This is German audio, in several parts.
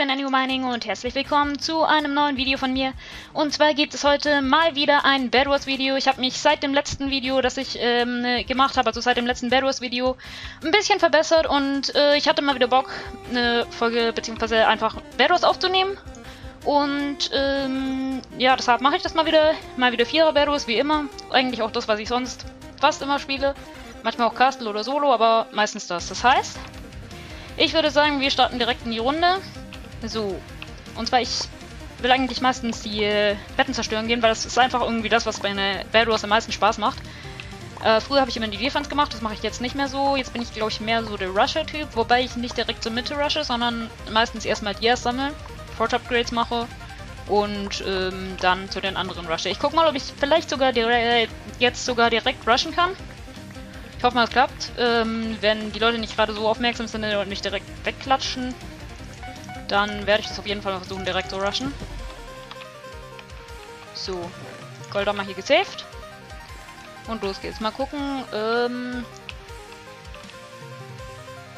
bin Anyone Mining und herzlich willkommen zu einem neuen Video von mir. Und zwar gibt es heute mal wieder ein Bedwars Video. Ich habe mich seit dem letzten Video, das ich gemacht habe, also seit dem letzten Bedwars Video, ein bisschen verbessert. Und ich hatte mal wieder Bock, eine Folge bzw. einfach Bedwars aufzunehmen. Und ja, deshalb mache ich das mal wieder. Mal wieder 4er Bedwars, wie immer. Eigentlich auch das, was ich sonst fast immer spiele. Manchmal auch Castle oder Solo, aber meistens das. Das heißt, ich würde sagen, wir starten direkt in die Runde. So. Und zwar, ich will eigentlich meistens die Betten zerstören gehen, weil das ist einfach irgendwie das, was bei einer Bedwars am meisten Spaß macht. Früher habe ich immer die Defense gemacht, das mache ich jetzt nicht mehr so. Jetzt bin ich, glaube ich, mehr so der Rusher-Typ, wobei ich nicht direkt zur Mitte rushe, sondern meistens erstmal die erst sammle, Forge-Upgrades mache und dann zu den anderen rushe. Ich gucke mal, ob ich vielleicht sogar jetzt direkt rushen kann. Ich hoffe mal, es klappt. Wenn die Leute nicht gerade so aufmerksam sind und mich direkt wegklatschen, dann werde ich das auf jeden Fall mal versuchen, direkt zu rushen. So, Gold haben wir hier gesaved. Und los geht's. Mal gucken.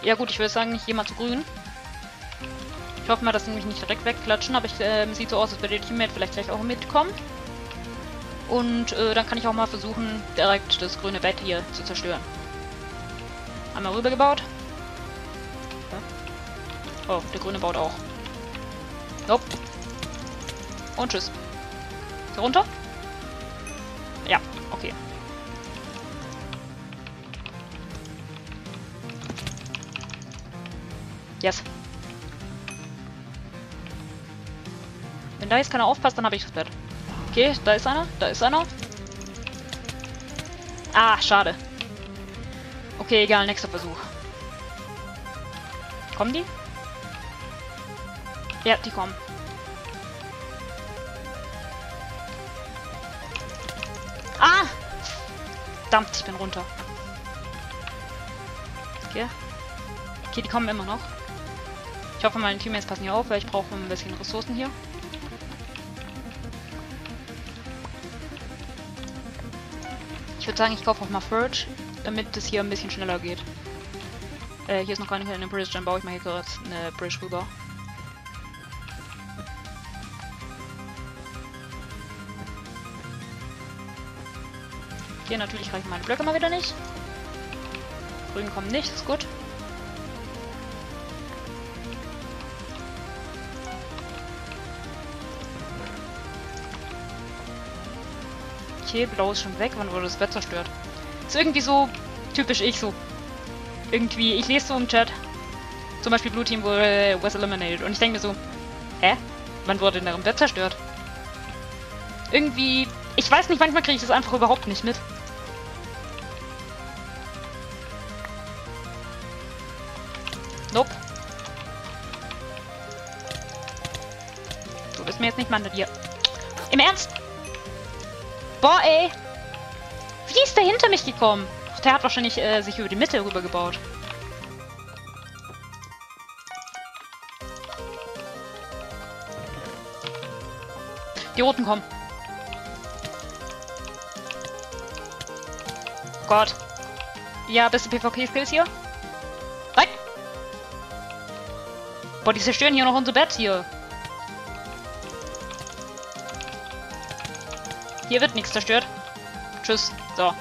Ja gut, ich würde sagen, ich gehe mal zu grün. Ich hoffe mal, dass sie mich nicht direkt wegklatschen, aber es sieht so aus, als würde der Teammate vielleicht gleich auch mitkommen. Und dann kann ich auch mal versuchen, direkt das grüne Bett hier zu zerstören. Einmal rübergebaut. Ja. Oh, der grüne baut auch. Nope. Und tschüss. Hier runter? Ja, okay. Yes. Wenn da jetzt keiner aufpasst, dann habe ich das Bett. Okay, da ist einer, da ist einer. Ah, schade. Okay, egal, nächster Versuch. Kommen die? Ja, die kommen. Ah! Verdammt, ich bin runter. Okay. Okay, die kommen immer noch. Ich hoffe, meine Teammates passen hier auf, weil ich brauche ein bisschen Ressourcen hier. Ich würde sagen, ich kaufe auch mal Forge, damit es hier ein bisschen schneller geht. Hier ist noch keine kleine Bridge, dann baue ich mal hier gerade eine Bridge rüber. Hier natürlich reichen meine Blöcke mal wieder nicht. Grün kommen nicht, ist gut. Okay, blau ist schon weg. Wann wurde das Bett zerstört? Ist irgendwie so typisch ich so. Irgendwie, ich lese so im Chat. Zum Beispiel Blue Team was eliminated. Und ich denke mir so, hä? Wann wurde denn deren Bett zerstört? Irgendwie, ich weiß nicht, manchmal kriege ich das einfach überhaupt nicht mit. Nope. Du bist mir jetzt nicht mal mit dir. Im Ernst? Boah, ey! Wie ist der hinter mich gekommen? Ach, der hat wahrscheinlich sich über die Mitte rübergebaut. Die Roten kommen. Oh Gott. Ja, bist du PvP-Skills hier? Nein! Boah, die zerstören hier noch unser Bett hier. Hier wird nichts zerstört. Tschüss. So.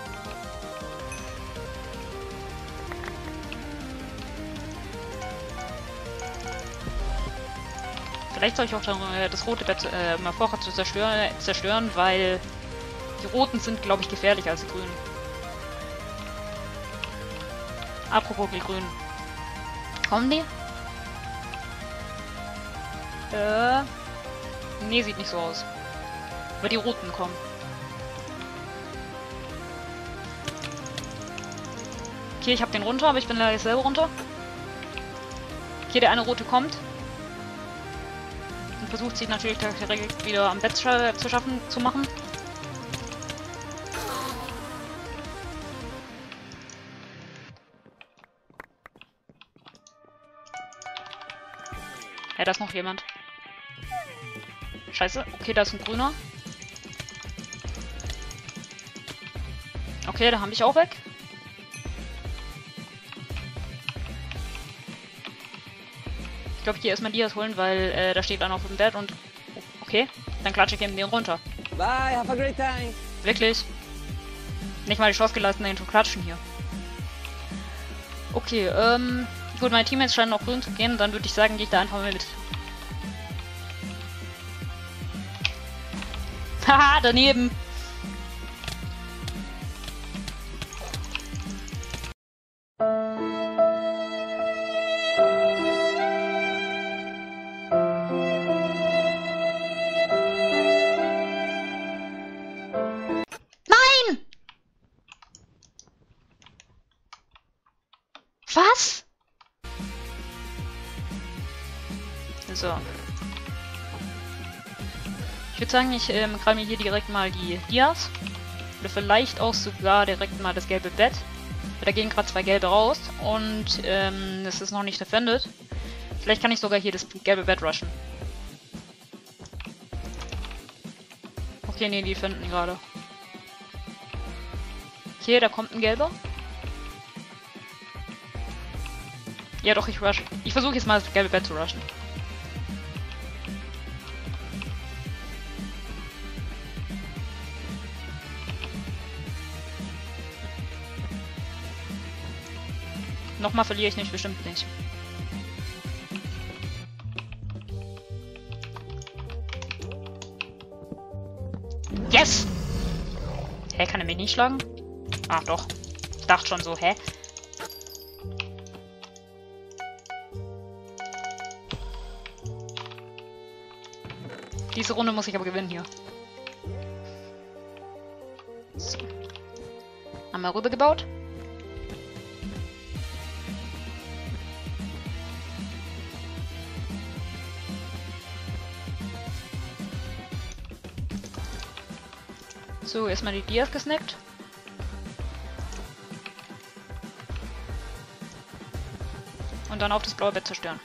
Vielleicht soll ich auch das rote Bett mal vorher zerstören, weil die roten sind, glaube ich, gefährlicher als die grünen. Apropos die grünen. Kommen die? Nee, sieht nicht so aus. Aber die roten kommen. Okay, ich habe den runter, aber ich bin leider selber runter. Okay, der eine rote kommt. Und versucht sich natürlich direkt wieder am Bett zu machen. Ja, da ist noch jemand. Scheiße. Okay, da ist ein grüner. Okay, da habe ich auch weg. Ich glaube, ich gehe erstmal Dias holen, weil da steht einer auf dem Bett und... Okay, dann klatsche ich eben den runter. Bye, have a great time. Wirklich. Nicht mal die Chance gelassen, den zu klatschen hier. Okay, gut, meine Teammates scheinen auch grün zu gehen, dann würde ich sagen, gehe ich da einfach mal mit. Haha, daneben! Was? So. Ich würde sagen, ich grabe mir hier direkt mal die Dias. Oder vielleicht auch sogar direkt mal das gelbe Bett. Da gehen gerade zwei gelbe raus und das ist noch nicht defended. Vielleicht kann ich sogar hier das gelbe Bett rushen. Okay, nee, die finden gerade. Okay, da kommt ein gelber. Ja doch, ich rush. Ich versuche jetzt mal das gelbe Bett zu rushen. Nochmal verliere ich nicht, bestimmt nicht. Yes! Hä, kann er mich nicht schlagen? Ach doch. Ich dachte schon so, hä? Diese Runde muss ich aber gewinnen hier. So. Einmal rüber gebaut. So, erstmal die Dias gesnackt. Und dann auf das blaue Bett zerstören.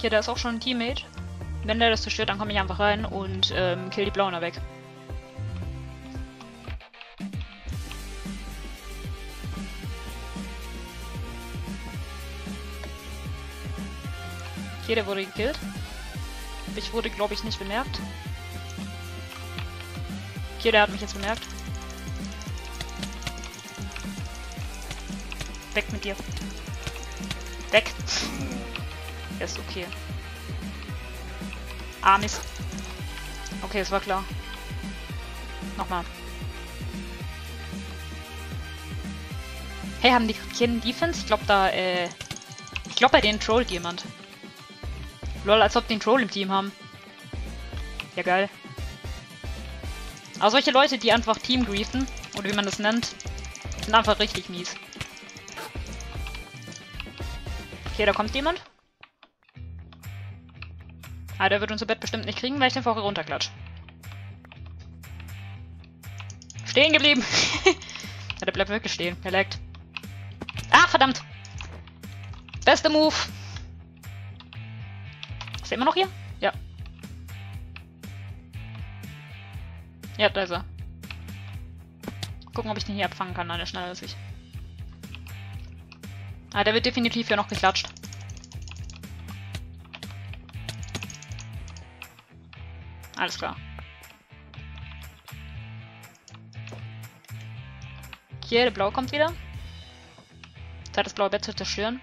Hier, da ist auch schon ein Teammate. Wenn der das zerstört, dann komme ich einfach rein und kill die Blauen da weg. Okay, der wurde gekillt. Ich wurde, glaube ich, nicht bemerkt. Okay, der hat mich jetzt bemerkt. Weg mit dir. Weg! Ist okay. Ah, Mist. Okay, das war klar. Nochmal. Hey, haben die keinen Defense? Ich glaube da, ich glaube bei denen trollt jemand. Lol, als ob die einen Troll im Team haben. Ja, geil. Aber solche Leute, die einfach Team griefen, oder wie man das nennt, sind einfach richtig mies. Okay, da kommt jemand. Ah, der wird unser Bett bestimmt nicht kriegen, weil ich den vorher runterklatsche. Stehen geblieben! Ja, der bleibt wirklich stehen. Der laggt. Ah, verdammt! Beste Move! Ist er immer noch hier? Ja. Ja, da ist er. Gucken, ob ich den hier abfangen kann. Nein, der schneller als ich. Ah, der wird definitiv hier noch geklatscht. Alles klar. Hier, der Blaue kommt wieder. Zeit, das blaue Bett zu zerstören.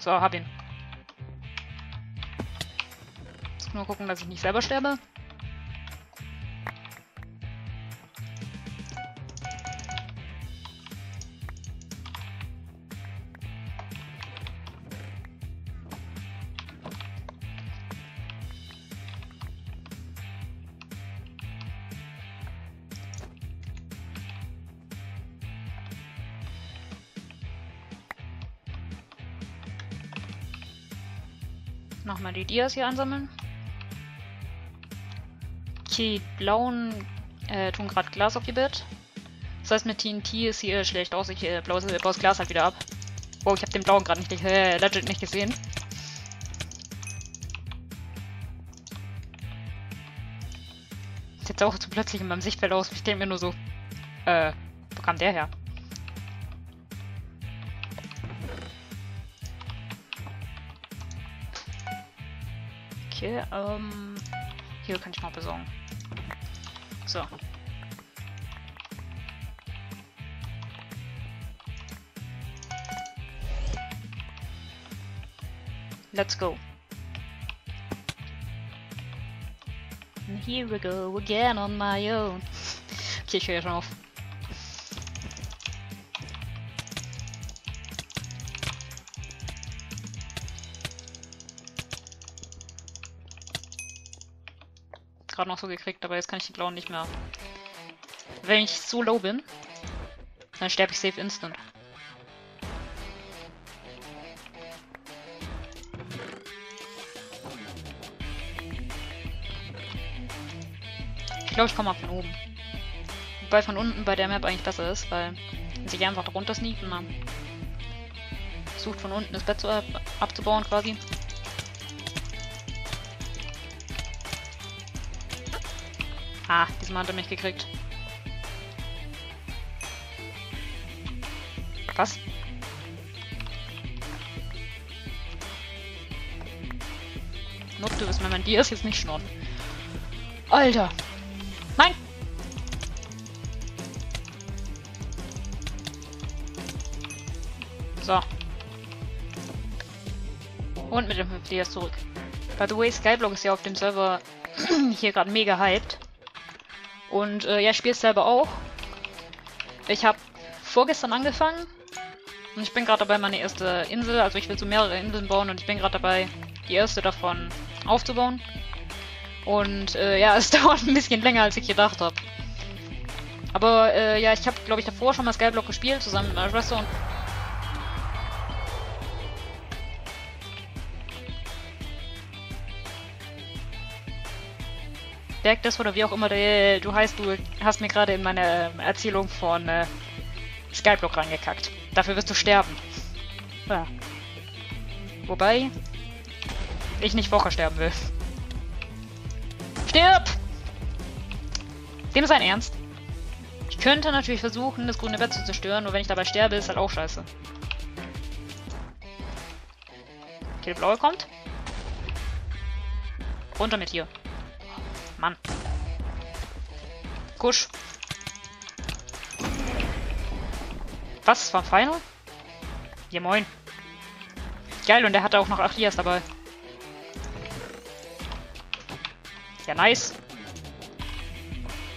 So, hab ihn. Jetzt nur gucken, dass ich nicht selber sterbe. Nochmal die Dias hier ansammeln. Die blauen tun gerade Glas auf ihr Bett. Das heißt, mit TNT ist hier schlecht aus. Ich blaue Glas halt wieder ab. Wow, ich habe den blauen gerade nicht, legit nicht gesehen. Ist jetzt auch zu plötzlich in meinem Sichtfeld aus. Ich denke mir nur so, wo kam der her? Okay, hier kann ich noch besorgen. So. Let's go. And here we go again on my own. Okay, ich höre ja schon auf. Gerade noch so gekriegt, aber jetzt kann ich die blauen nicht mehr. Wenn ich so low bin, dann sterbe ich safe instant. Ich glaube, ich komme mal von oben. Wobei von unten bei der Map eigentlich besser ist, weil man sich einfach drunter sneakt und man versucht von unten das Bett zu abzubauen quasi. Ah, diesmal hat er mich gekriegt. Was? Nope, du bist mein Dir ist jetzt nicht schnurren. Alter! Nein! So. Und mit dem 5D ist zurück. By the way, Skyblock ist ja auf dem Server hier gerade mega hyped. Und ja, ich spiele es selber auch. Ich habe vorgestern angefangen. Und ich bin gerade dabei, meine erste Insel, also ich will so mehrere Inseln bauen. Und ich bin gerade dabei, die erste davon aufzubauen. Und ja, es dauert ein bisschen länger, als ich gedacht habe. Aber ja, ich habe, glaube ich, davor schon mal Skyblock gespielt, zusammen mit meiner Schwester und... Bergdes oder wie auch immer du heißt, du hast mir gerade in meine Erzählung von Skyblock reingekackt. Dafür wirst du sterben. Ja. Wobei... ich nicht vorher sterben will. Stirb! Dem ist ein Ernst. Ich könnte natürlich versuchen, das grüne Bett zu zerstören, nur wenn ich dabei sterbe, ist halt auch scheiße. Okay, der blaue kommt. Runter mit hier. Mann. Kusch. Was? War ein Final? Ja, moin. Geil, und der hatte auch noch Achilles dabei. Ja, nice.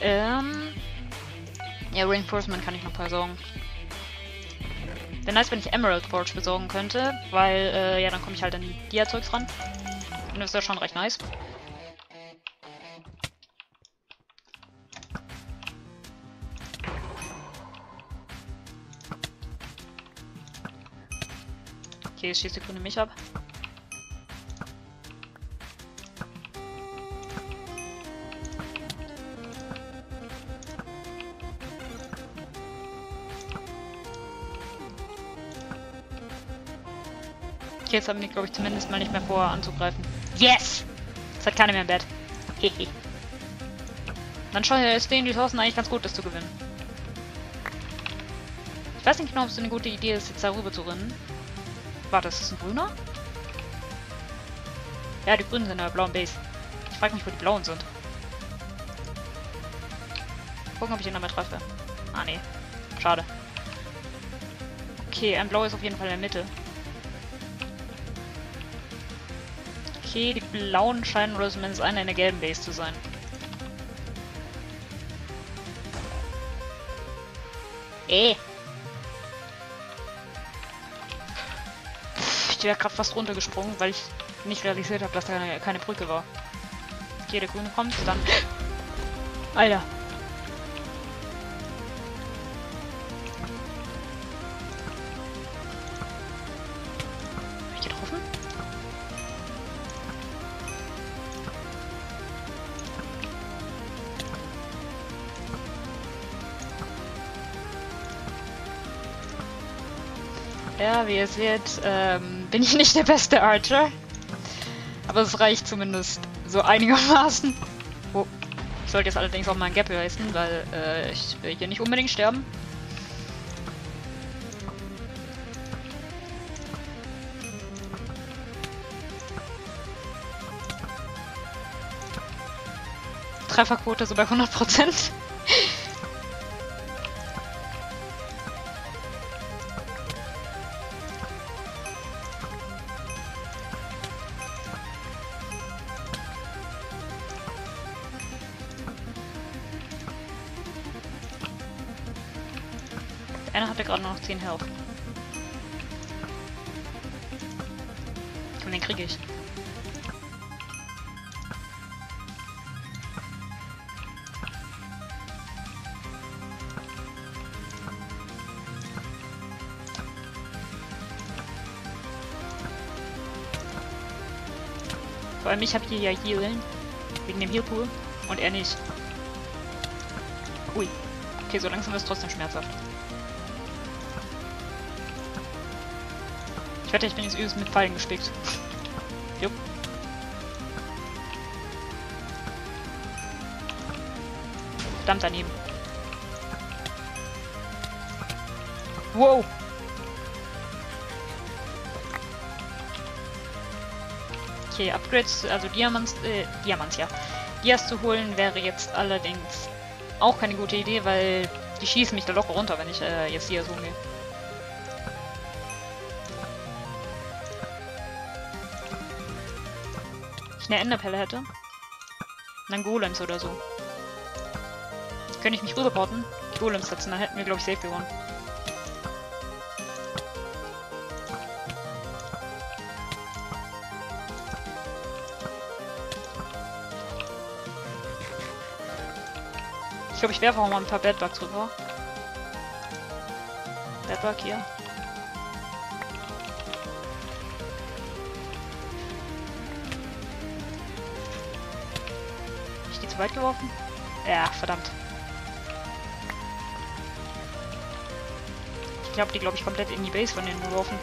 Ja, Reinforcement kann ich noch besorgen. Wäre nice, wenn ich Emerald Forge besorgen könnte, weil, ja, dann komme ich halt an die Erzeugs ran. Und das ist ja schon recht nice. Okay, jetzt schießt die Grüne mich ab. Okay, jetzt haben wir, glaube ich, zumindest mal nicht mehr vor anzugreifen. Yes! Es hat keiner mehr im Bett. Hehe. Dann stehen die Chancen eigentlich ganz gut, das zu gewinnen. Ich weiß nicht genau, ob es eine gute Idee ist, jetzt darüber zu rennen. Warte, ist das ein grüner? Ja, die grünen sind in der blauen Base. Ich frage mich, wo die blauen sind. Gucken, ob ich ihn damit treffe. Ah, nee. Schade. Okay, ein blau ist auf jeden Fall in der Mitte. Okay, die blauen scheinen oder zumindest einer in der gelben Base zu sein. Ich wäre gerade fast runtergesprungen, weil ich nicht realisiert habe, dass da keine Brücke war. Okay, der Grüne kommt, dann... Alter! Ja, wie ihr seht, bin ich nicht der beste Archer. Aber es reicht zumindest so einigermaßen. Oh. Ich sollte jetzt allerdings auch mal ein Gap leisten, weil ich will hier nicht unbedingt sterben. Trefferquote so bei 100%. Einer hatte gerade noch 10 Health. Und den kriege ich. Vor allem ich habe hier ja Healen. Wegen dem Healpool. Und er nicht. Ui. Okay, so langsam ist es trotzdem schmerzhaft. Ich wette, ich bin jetzt übelst mit Pfeilen gespickt. Jupp. Verdammt daneben. Wow! Okay, Upgrades, also Diamants, ja. Dias zu holen wäre jetzt allerdings auch keine gute Idee, weil die schießen mich da locker runter, wenn ich jetzt hier so umgehe. Eine Enderpelle hätte. Und dann Golems oder so. Könnte ich mich rüberporten? Golems setzen, dann hätten wir, glaube ich, safe gewonnen. Ich glaube, ich werfe auch mal ein paar Bedbugs rüber. Bedbug hier. Zu weit geworfen? Ja, verdammt. Ich habe die, glaube ich, komplett in die Base von denen geworfen.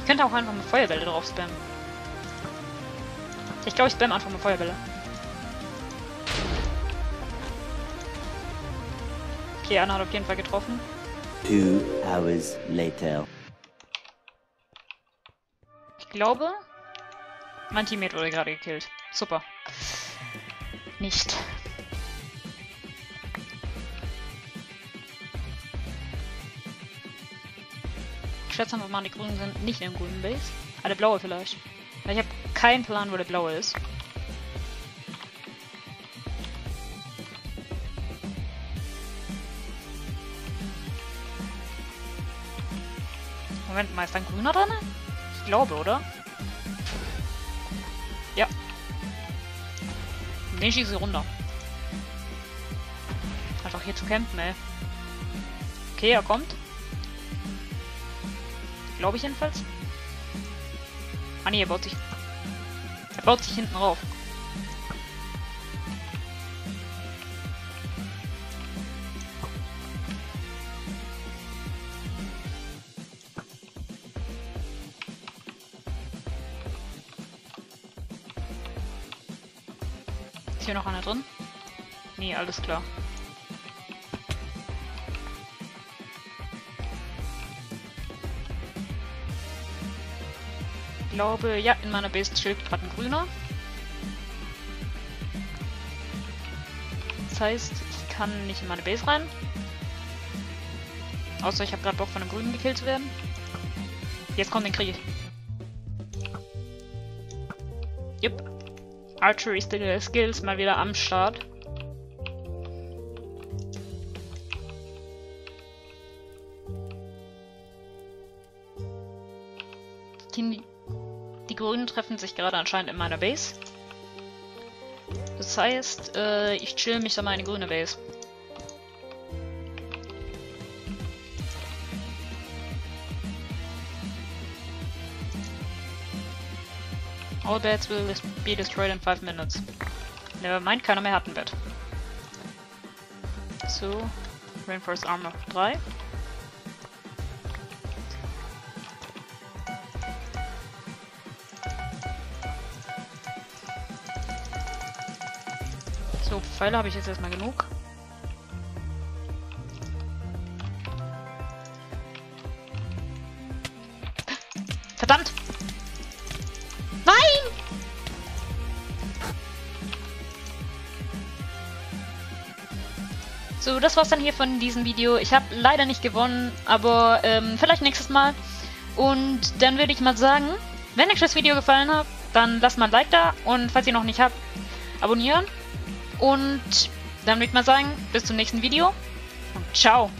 Ich könnte auch einfach mit Feuerbälle drauf spammen. Ich glaube, ich spam einfach mal Feuerbälle. Okay, Anna hat auf jeden Fall getroffen. 2 hours later. Ich glaube, mein Teammate wurde gerade gekillt. Super. Nicht. Ich schätze einfach mal, die Grünen sind nicht im grünen Base. Ah, der blaue vielleicht. Ich habe keinen Plan, wo der blaue ist. Moment mal, ist da ein grüner drin? Ich glaube, oder? Ja. Den schieße ich runter. Hat auch hier zu campen, ey. Okay, er kommt. Glaube ich jedenfalls. Ah ne, er baut sich hinten rauf. Ist hier noch einer drin? Nee, alles klar. Ich glaube, ja, in meiner Base chillt gerade ein grüner. Das heißt, ich kann nicht in meine Base rein. Außer ich habe gerade Bock, von einem grünen gekillt zu werden. Jetzt kommt, den kriege ich. Jupp. Archery Skills mal wieder am Start. Die Grünen treffen sich gerade anscheinend in meiner Base. Das heißt, ich chill mich da mal in die grüne Base. All beds will be destroyed in 5 minutes. Nevermind, keiner mehr hat ein Bett. So, Rainforest Armor 3. So, Pfeile habe ich jetzt erstmal genug. Verdammt! Nein! So, das war's dann hier von diesem Video. Ich habe leider nicht gewonnen, aber vielleicht nächstes Mal. Und dann würde ich mal sagen, wenn euch das Video gefallen hat, dann lasst mal ein Like da. Und falls ihr noch nicht habt, abonnieren. Und dann würde ich mal sagen, bis zum nächsten Video und ciao!